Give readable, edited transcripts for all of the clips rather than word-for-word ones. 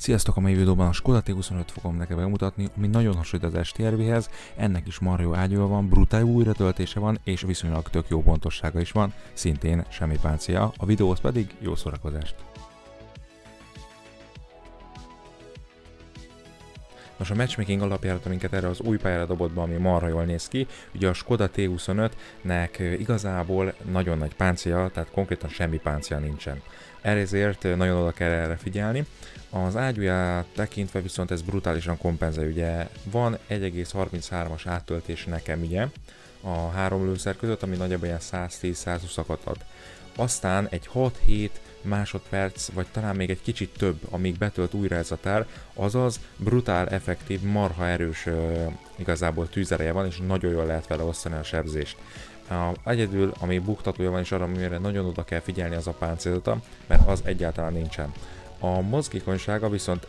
Sziasztok, a mai videóban a Škoda T25 fogom neked bemutatni, ami nagyon hasonlít az STRV-hez, ennek is marha jó ágyúja van, brutál újratöltése van, és viszonylag tök jó pontossága is van, szintén semmi páncélja, a videóhoz pedig jó szórakozást! Most a matchmaking alapjárat, minket erre az új pályára dobott be, ami marha jól néz ki. Ugye a Škoda T25-nek igazából nagyon nagy páncélja, tehát konkrétan semmi páncélja nincsen. Ezért nagyon oda kell erre figyelni. Az ágyúját tekintve viszont ez brutálisan kompenzál, ugye van 1,33-as áttöltés nekem ugye a három lőszer között, ami nagyjából ilyen 110-120-akat ad. Aztán egy 6-7 másodperc, vagy talán még egy kicsit több, amíg betölt újra ez a tár, azaz brutál, effektív, marha erős igazából tűzereje van, és nagyon jól lehet vele osztani a sebzést. Egyedül, ami buktatója van, és arra, amire nagyon oda kell figyelni, az a páncélzata, mert az egyáltalán nincsen. A mozgékonysága viszont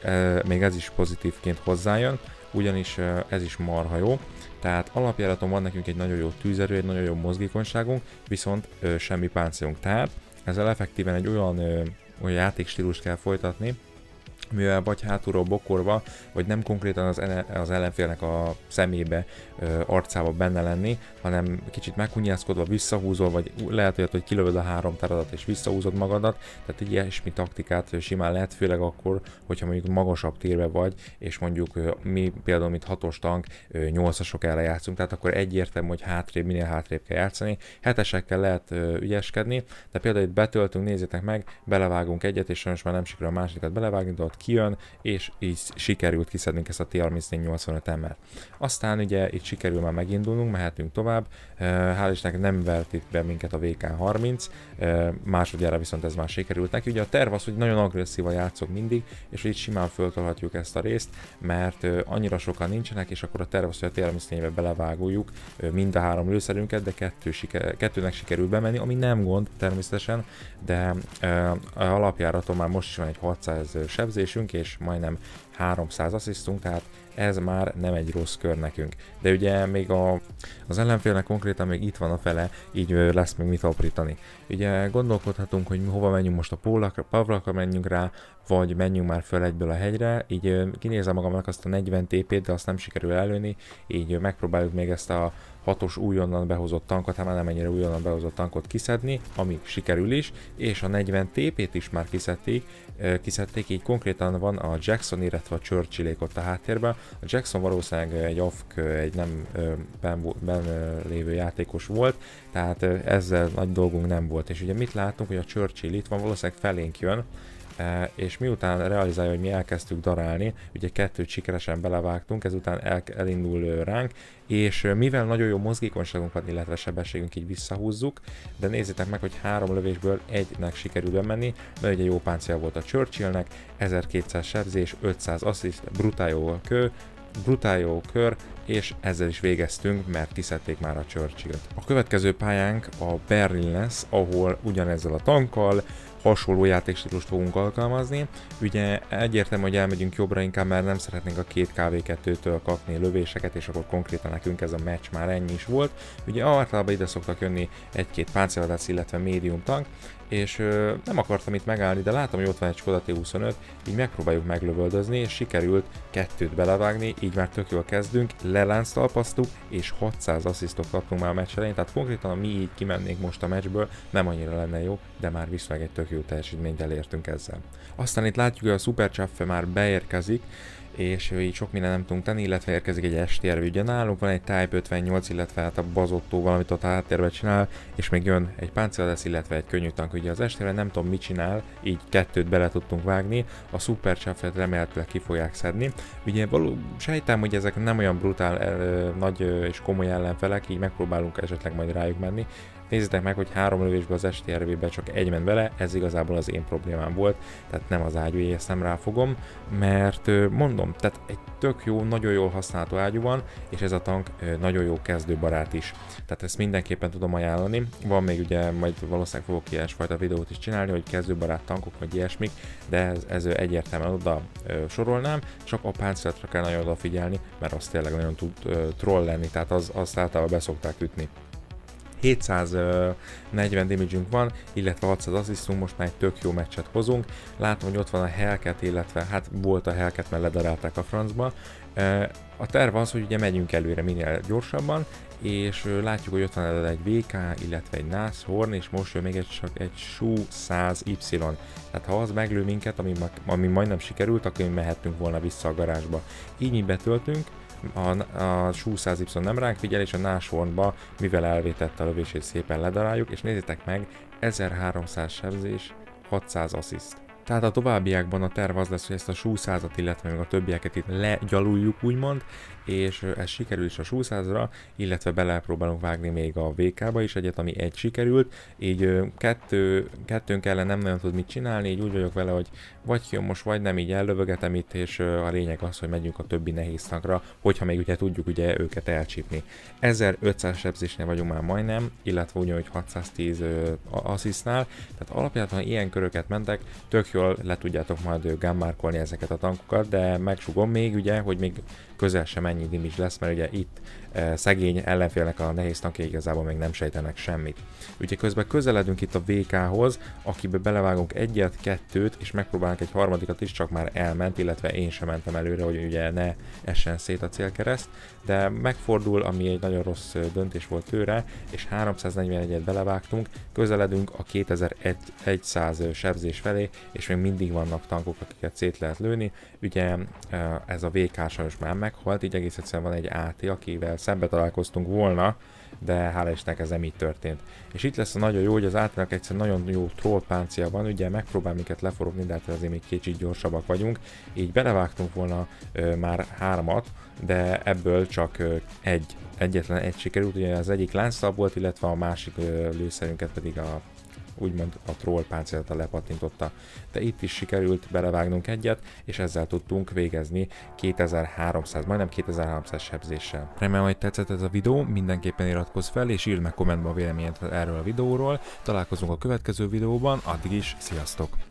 még ez is pozitívként hozzájön, ugyanis ez is marha jó, tehát alapjáraton van nekünk egy nagyon jó tűzerő, egy nagyon jó mozgékonyságunk, viszont semmi páncélunk, tehát ezzel effektíven egy olyan játékstílust kell folytatni, mivel vagy hátulról bokorva, vagy nem konkrétan az ellenfélnek a szemébe, arcába benne lenni, hanem kicsit meghunyászkodva, visszahúzol, vagy lehet, hogy kilövöd a három táradat és visszahúzod magadat, tehát egy ilyesmi taktikát simán lehet, főleg akkor, hogyha mondjuk magasabb térbe vagy, és mondjuk mi például, mint 6-os tank, 8-asok ellen játszunk, tehát akkor egyértelmű, hogy hátrébb, minél hátrébb kell játszani, 7-esekkel lehet ügyeskedni, de például itt betöltünk, nézzétek meg, belevágunk egyet, és sajnos már nem sikerül a másikat belevágni, de ott kijön, és így sikerült kiszednünk ezt a T-3485M-et. Aztán ugye itt sikerül már megindulnunk, mehetünk tovább, hál' Istennek nem vert itt be minket a VK-30, másodjára viszont ez már sikerült neki. Ugye a terv az, hogy nagyon agresszívan játszok mindig, és így simán föltolhatjuk ezt a részt, mert annyira sokan nincsenek, és akkor a terv az, hogy a T-34-be beleváguljuk mind a három lőszerünket, de kettőnek sikerül bemenni, ami nem gond természetesen, de alapjáraton már most is van egy 600 sebzés, és majdnem 300 asszisztunk, tehát ez már nem egy rossz kör nekünk. De ugye még az ellenfélnek konkrétan még itt van a fele, így lesz még mit aprítani. Ugye gondolkodhatunk, hogy hova menjünk most, a Pavlakra menjünk rá, vagy menjünk már föl egyből a hegyre, így kinézem magamnak azt a 40 TP-t, de azt nem sikerül előni, így megpróbáljuk még ezt a 6-os újonnan behozott tankot, hát már nem ennyire újonnan behozott tankot kiszedni, ami sikerül is, és a 40 TP-t is már kiszedték, így konkrétan van a Jackson, illetve a Churchillék ott a háttérben. A Jackson valószínűleg egy AFK, egy nem ben lévő játékos volt, tehát ezzel nagy dolgunk nem volt. És ugye mit látunk, hogy a Churchill itt van, valószínűleg felénk jön, és miután realizálja, hogy mi elkezdtük darálni, ugye kettőt sikeresen belevágtunk, ezután elindul ránk, és mivel nagyon jó mozgékonyságunkat, illetve sebességünk, így visszahúzzuk, de nézzétek meg, hogy három lövésből egynek sikerül bemenni, mert ugye jó páncél volt a Churchillnek, 1200 sebzés, 500 assziszt, brutál jó kör, és ezzel is végeztünk, mert kiszedték már a Churchillt. A következő pályánk a Berlin lesz, ahol ugyanezzel a tankkal hasonló játékstílust fogunk alkalmazni. Ugye egyértelmű, hogy elmegyünk jobbra inkább, mert nem szeretnénk a két KV2-től kapni lövéseket, és akkor konkrétan nekünk ez a meccs már ennyi is volt. Ugye általában ide szoktak jönni egy-két páncélvadász, illetve médium tank, és nem akartam itt megállni, de látom, hogy ott van egy Škoda T25, így megpróbáljuk meglövöldözni, és sikerült kettőt belevágni, így már tök jól kezdünk, lelánctalpaztuk, és 600 asszisztot kaptunk már a meccs elején, tehát konkrétan mi így kimennénk most a meccsből, nem annyira lenne jó, de már viszonylag egy tök jó teljesítményt elértünk ezzel. Aztán itt látjuk, hogy a Super Chaffee már beérkezik, és így sok minden nem tudunk tenni, illetve érkezik egy STRV, ugye nálunk van egy Type 58, illetve hát a bazottó valamit ott a háttérbe csinál, és még jön egy páncélvadász, illetve egy könnyű tank, ugye az STRV nem tudom mit csinál, így kettőt bele tudtunk vágni, a Super Chaffee-t remélhetőleg ki fogják szedni. Ugye sejtem, hogy ezek nem olyan brutál, nagy és komoly ellenfelek, így megpróbálunk esetleg majd rájuk menni. Nézzétek meg, hogy három lövésből az STRV-be csak egy ment vele, ez igazából az én problémám volt, tehát nem az ágyújé, ezt nem ráfogom, mert mondom, tehát egy tök jó, nagyon jól használható ágyú van, és ez a tank nagyon jó kezdőbarát is. Tehát ezt mindenképpen tudom ajánlani, van még ugye, majd valószínűleg fogok ilyesfajta videót is csinálni, hogy kezdőbarát tankok, vagy ilyesmik, de ez egyértelműen oda sorolnám, csak a páncélzatra kell nagyon odafigyelni, mert az tényleg nagyon tud troll lenni, tehát azt általában beszokták ütni. 740 damage-ünk van, illetve 600 asszisztunk, most már egy tök jó meccset hozunk. Látom, hogy ott van a Helket, illetve hát volt a Helket, mert ledarálták a francba. A terv az, hogy ugye megyünk előre minél gyorsabban, és látjuk, hogy ott van egy VK, illetve egy Nashorn, és most jön még egy Su-100Y. Tehát ha az meglő minket, ami majdnem sikerült, akkor mi mehettünk volna vissza a garázsba. Így mi betöltünk, a Su-100Y nem ránk figyel, és a Nashornba, mivel elvétette a lövését, szépen ledaráljuk, és nézzétek meg, 1300 sebzés, 600 assziszt. Tehát a továbbiakban a terv az lesz, hogy ezt a Su-100-at, illetve még a többieket itt legyaluljuk úgymond, és ez sikerül is a Su-100-ra, illetve belepróbálunk vágni még a VK-ba is egyet, ami egy sikerült, így kettőnk ellen nem nagyon tud mit csinálni, így úgy vagyok vele, hogy vagy kijön most, vagy nem, így ellövögetem itt, és a lényeg az, hogy megyünk a többi nehéz tankra, hogyha még ugye tudjuk ugye őket elcsípni. 1500 sebzésnél vagyunk már majdnem, illetve ugyanúgy 610 asszisztnál, tehát alapjában ilyen köröket mentek, tök jól le tudjátok majd gunmarkolni ezeket a tankokat, de megsugom még ugye, hogy még közel sem ennyi damage lesz, mert ugye itt szegény ellenfélnek a nehéz tankja igazából még nem sejtenek semmit. Ugye közben közeledünk itt a VK-hoz, akibe belevágunk egyet, kettőt, és megpróbálunk egy harmadikat is, csak már elment, illetve én sem mentem előre, hogy ugye ne essen szét a célkereszt, de megfordul, ami egy nagyon rossz döntés volt tőle, és 341-et belevágtunk, közeledünk a 2100 sebzés felé, és még mindig vannak tankok, akiket szét lehet lőni. Ugye ez a VK sajnos már meghalt, így egész egyszerűen van egy Ati, akivel szembe találkoztunk volna, de hála Istennek ez nem így történt. És itt lesz a nagyon jó, hogy az Atinak egyszerűen nagyon jó troll páncia van, ugye megpróbál minket leforogni, de hát azért még kicsit gyorsabbak vagyunk, így belevágtunk volna már hármat, de ebből csak egyetlen egy sikerült, ugye az egyik láncszab volt, illetve a másik lőszerünket pedig a úgymond a troll páncélata lepattintotta, de itt is sikerült belevágnunk egyet, és ezzel tudtunk végezni 2300, majdnem 2300 sebzéssel. Remélem, hogy tetszett ez a videó, mindenképpen iratkozz fel, és írd meg kommentben a véleményed erről a videóról, találkozunk a következő videóban, addig is, sziasztok!